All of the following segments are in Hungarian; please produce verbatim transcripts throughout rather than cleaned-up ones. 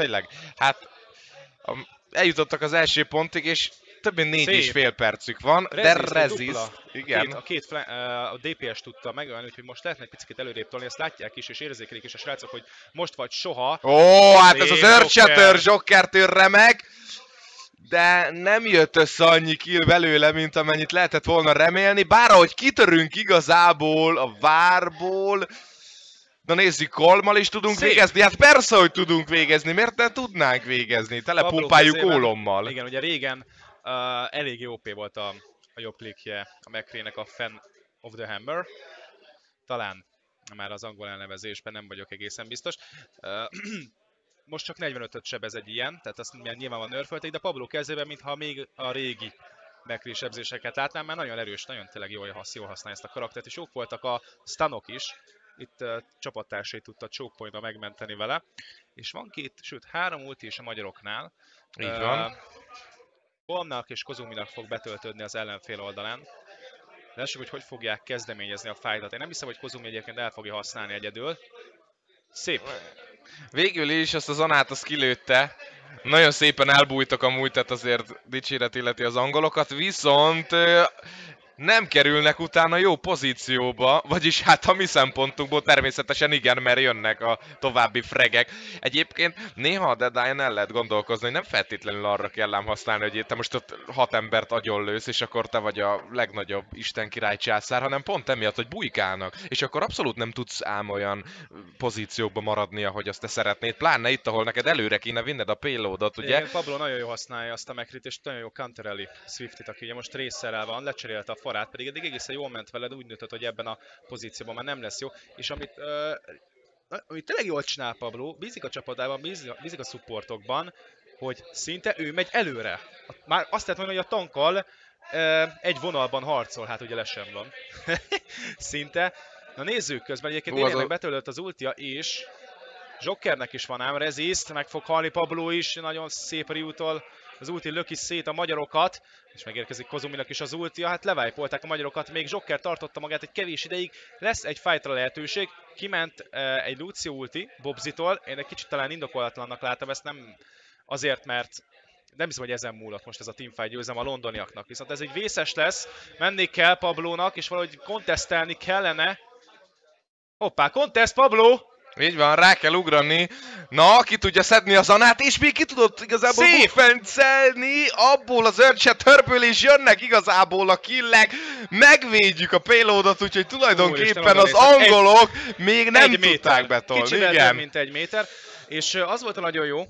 tényleg. Hát eljutottak az első pontig, és több mint négy és fél percük van, de resist. Igen. A két a dé pé es tudta megölni, úgyhogy most lehetne egy picit előrébb tolni, ezt látják is, és érzékelik is a srácok, hogy most vagy soha. Ó, hát ez az Earth Shatter zsokkertől remek, de nem jött össze annyi kill belőle, mint amennyit lehetett volna remélni, bár ahogy kitörünk igazából a várból, na nézzük, Kolmal is tudunk Szép. végezni? Hát persze, hogy tudunk végezni, miért ne tudnánk végezni? Telepumpáljuk ólommal. Igen, ugye régen uh, elég o pé volt a, a jobb klikje a McCree-nek, a Fan of the Hammer. Talán már az angol elnevezésben nem vagyok egészen biztos. Uh, most csak negyvenötöt sebez egy ilyen, tehát azt nyilván van nörfölték, de Pablo kezében, mintha még a régi McCree sebzéseket látnám, mert nagyon erős, nagyon tényleg jól, jól használja ezt a karaktert, és jók voltak a stunok is. Itt uh, csapattársai tudta choke pointra megmenteni vele. És van két, sőt három ulti is a magyaroknál. Így uh, van. Holmnak és Kozuminak fog betöltődni az ellenfél oldalán. Lássuk, hogy hogy fogják kezdeményezni a fightot. Én nem hiszem, hogy Kozumi egyébként el fogja használni egyedül. Szép. Végül is azt az Anát azt kilőtte. Nagyon szépen elbújtak amúgy, tehát azért dicséret illeti az angolokat, viszont... Uh, nem kerülnek utána jó pozícióba, vagyis hát a mi szempontunkból természetesen igen, mert jönnek a további fregek. Egyébként néha a Deadeye-n el lehet gondolkozni, hogy nem feltétlenül arra kell ám használni, hogy te most ott hat embert agyonlősz, és akkor te vagy a legnagyobb Isten király császár, hanem pont emiatt, hogy bujkálnak, és akkor abszolút nem tudsz ám olyan pozíciókba maradni, ahogy azt te szeretnéd, pláne itt, ahol neked előre kéne vinned a payloadot, ugye? Igen, Pablo nagyon jó használja azt a McCree-t, és nagyon jó countereli Swiftit, aki ugye most részerrel van, lecserélte a farát, pedig eddig egészen jól ment veled, úgy nőtt, hogy ebben a pozícióban már nem lesz jó, és amit, uh, amit tényleg jól csinál Pablo, bízik a csapatában, bízik, bízik a supportokban, hogy szinte ő megy előre. Már azt lehet mondani, hogy a tankkal uh, egy vonalban harcol, hát ugye le sem van. Szinte. Na nézzük közben, egyébként éljenek betöltött az ultia, és Zsokkernek is van ám resist, meg fog halni Pablo is, nagyon szép riútól. Az ulti löki szét a magyarokat, és megérkezik Kozuminak is az ultia, hát levájpolták a magyarokat, még zsokker tartotta magát egy kevés ideig, lesz egy fightra lehetőség, kiment eh, egy Lucia ulti Bobzitól, én egy kicsit talán indokolatlannak láttam ezt, nem azért, mert nem hiszem, hogy ezen múlott most ez a teamfight győzem a londoniaknak, viszont ez egy vészes lesz, menni kell Pablónak, és valahogy kontesztelni kellene. Hoppá, konteszt Pablo! Így van, rá kell ugrani. Na, ki tudja szedni az Anát, és még ki tudott igazából buffencelni abból az Earth Shatterből, és jönnek igazából a killek. Megvédjük a payloadot, úgyhogy tulajdonképpen az angolok egy, még nem tudták méter. betolni. Kicsivel több, mint egy méter. És az volt a nagyon jó,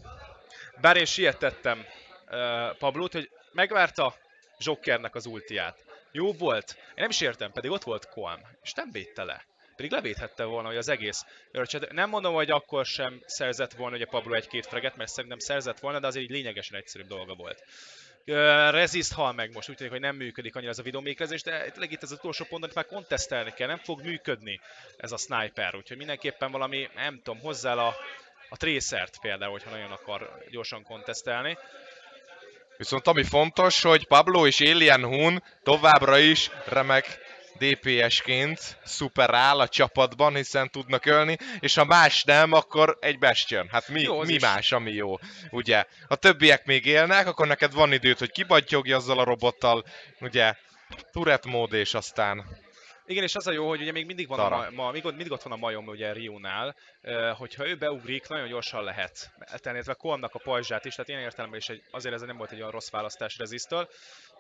bár én sietettem uh, Pablót, hogy megvárta Zsokkernek az ultiát. Jó volt. Én nem is értem, pedig ott volt Kolm, és nem védte le. Pedig levédhette volna, hogy az egész Earth. Nem mondom, hogy akkor sem szerzett volna, hogy a Pablo egy-két freget, mert szerintem szerzett volna, de azért így lényegesen egyszerűbb dolga volt. Uh, resist hal meg most, úgy tűnik, hogy nem működik annyira ez a videómékrezés, de tényleg itt az utolsó ponton már kontesztelni kell, nem fog működni ez a sniper, úgyhogy mindenképpen valami, nem tudom, hozzá a, a trészert például, hogyha nagyon akar gyorsan kontesztelni. Viszont ami fontos, hogy Pablo és alienhun továbbra is remek dé pé esként szuperál a csapatban, hiszen tudnak ölni, és ha más nem, akkor egy Bastion. Hát mi, jó, mi más, ami jó, ugye? Ha többiek még élnek, akkor neked van időt, hogy kibattyogj azzal a robottal, ugye? Turret mód, és aztán... Igen, és az a jó, hogy ugye még mindig, van a ma, még mindig ott van a majom, ugye Rionál, hogyha ő beugrik, nagyon gyorsan lehet. Eltelnétve Kolmnak a pajzsát is, tehát ilyen értelemben is egy, azért ez nem volt egy olyan rossz választás resist-től.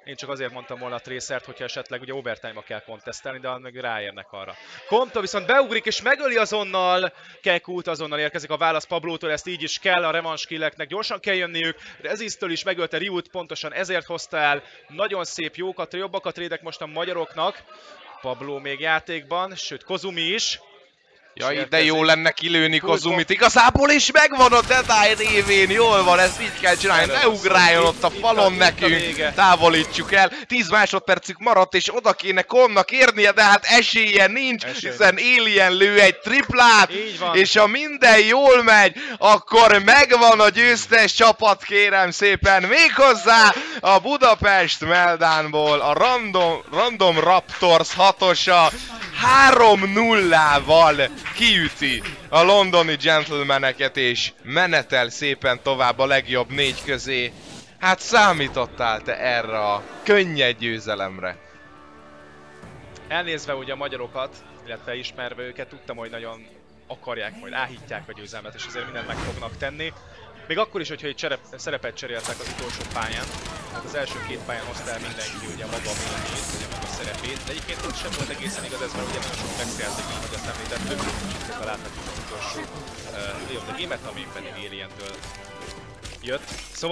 Én csak azért mondtam volna a tracert, hogyha esetleg ugye overtime-ba kell kontesztelni, de meg ráérnek arra. Komta viszont beugrik és megöli azonnal, Kekút azonnal érkezik a válasz Pablótól, ezt így is kell a revanche killeknek, gyorsan kell jönniük, resist-től is megölte Riút, pontosan ezért hozta el, nagyon szép, jókat, jobbakat rédek most a magyaroknak. Pablo még játékban, sőt Kozumi is. Ja, ide jó lenne kilőni Kozumit, igazából is megvan a Deadeye révén, jól van, ezt így kell csinálni, ne ugráljon ott a falon nekünk, távolítsuk el, tíz másodpercük maradt, és oda kéne Kolmnak érnie, de hát esélye nincs, hiszen alien lő egy triplát, és ha minden jól megy, akkor megvan a győztes csapat, kérem szépen, méghozzá a Budapest Meltdownból a Random, Random Raptors hatosa. három nullával kiüti a londoni gentlemaneket, és menetel szépen tovább a legjobb négy közé. Hát számítottál te erre a könnyed győzelemre? Elnézve ugye a magyarokat, illetve ismerve őket, tudtam, hogy nagyon akarják, majd áhítják a győzelmet, és azért mindent meg fognak tenni. Még akkor is, hogyha itt cserep, szerepet cseréltek az utolsó pályán, hát az első két pályán hoztál mindenki ugye maga a véleményét, ugye maga a szerepét, de egyébként ott sem volt egészen igaz, ez már ugye nagyon sok megszerzik, ahogy azt említettük, és itt találtak az utolsó uh, Leon the Game-et, ami pedig Alientől jött. Szóval